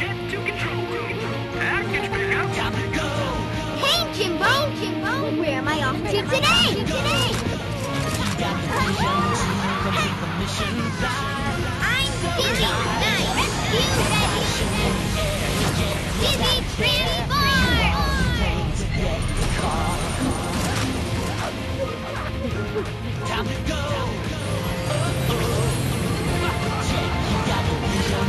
Jet to control room. Package pick up. Time to go. Hey, Jimbo. Hey, Jimbo. Where am I off to today? I'm Dizzy, the rescue ready. Dizzy transform. Time to go. Mission.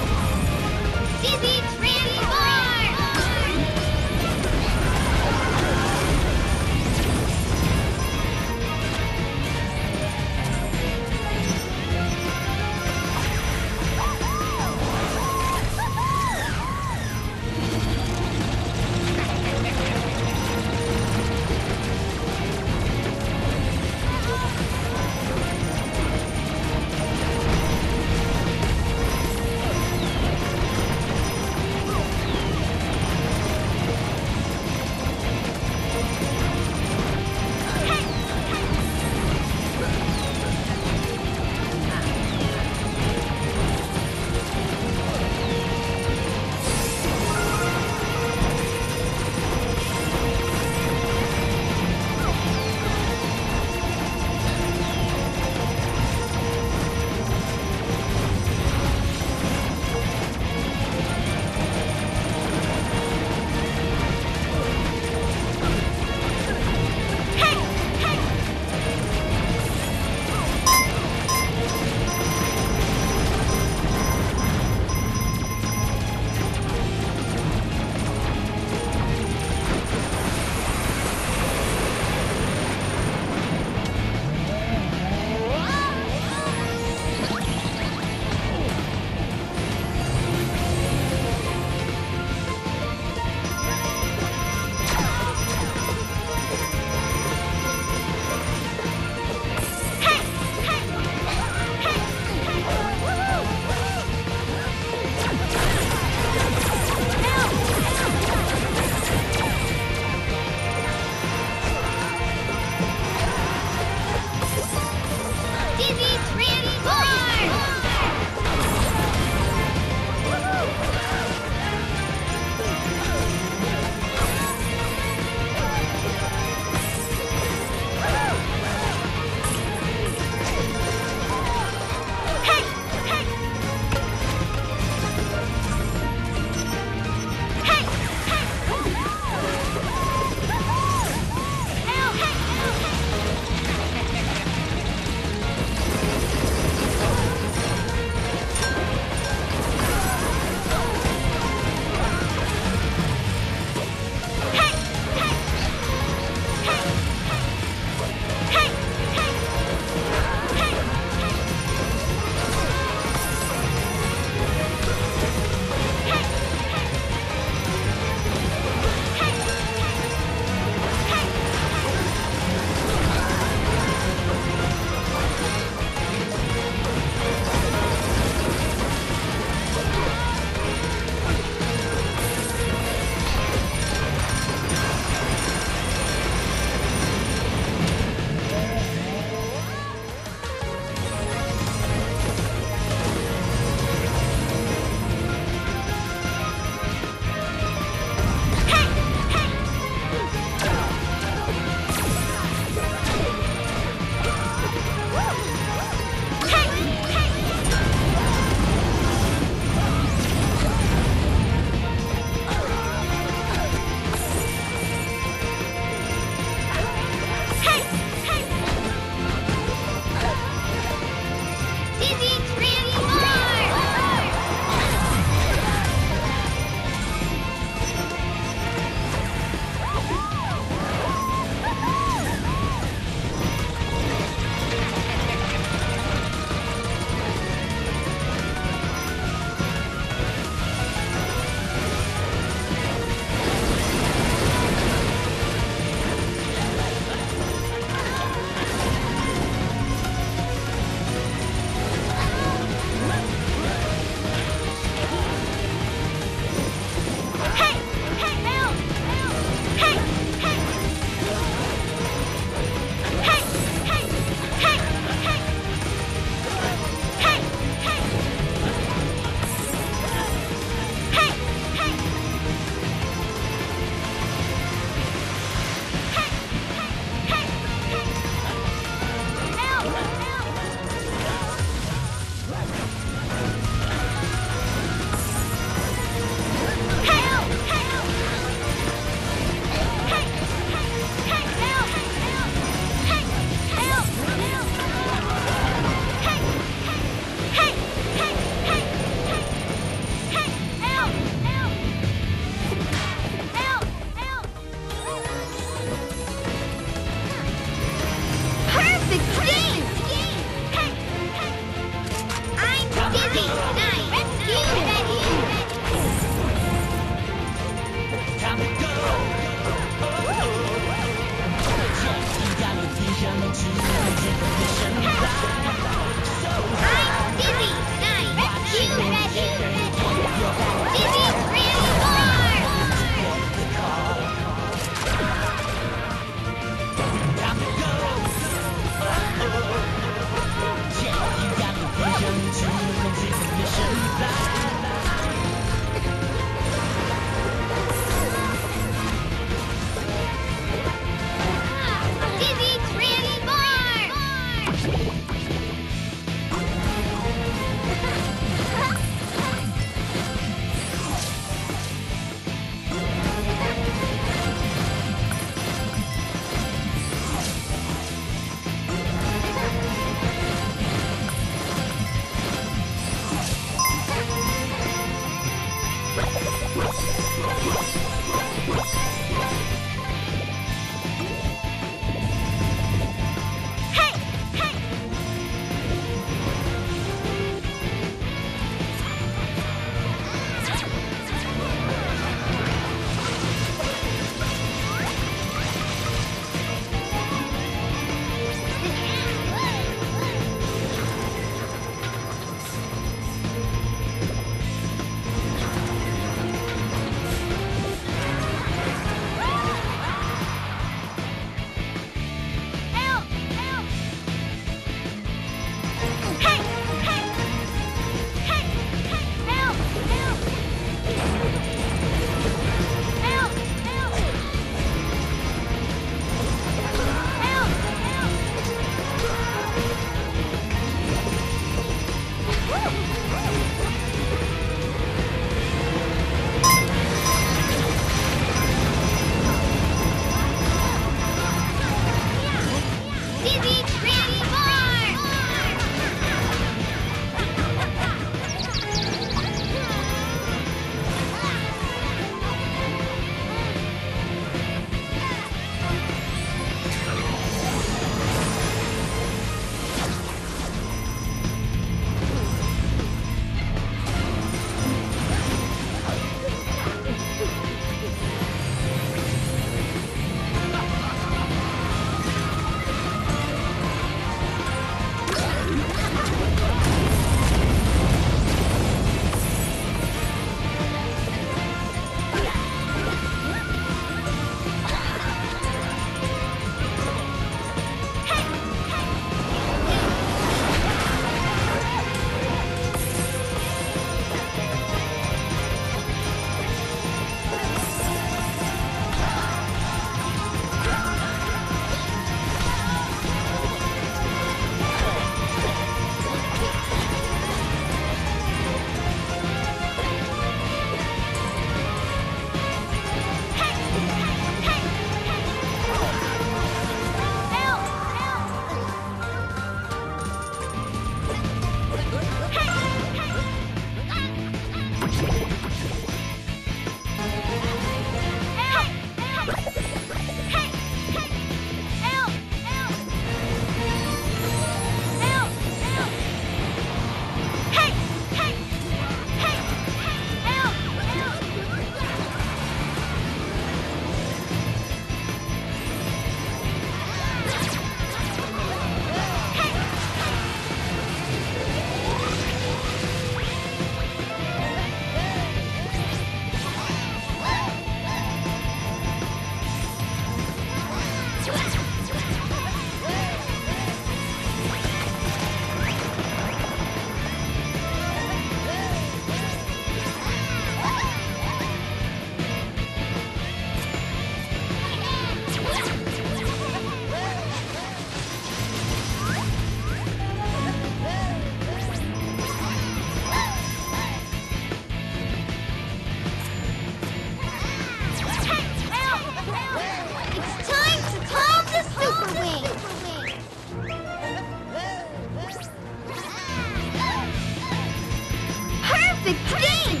the game!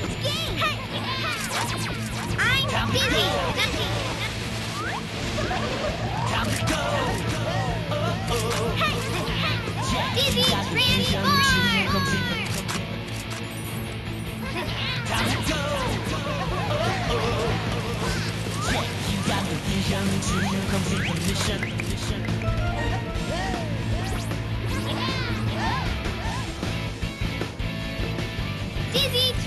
I'm Dizzy! Time to go! Dizzy's ready for! Time to go! You got the vision to complete the mission. Dizzy!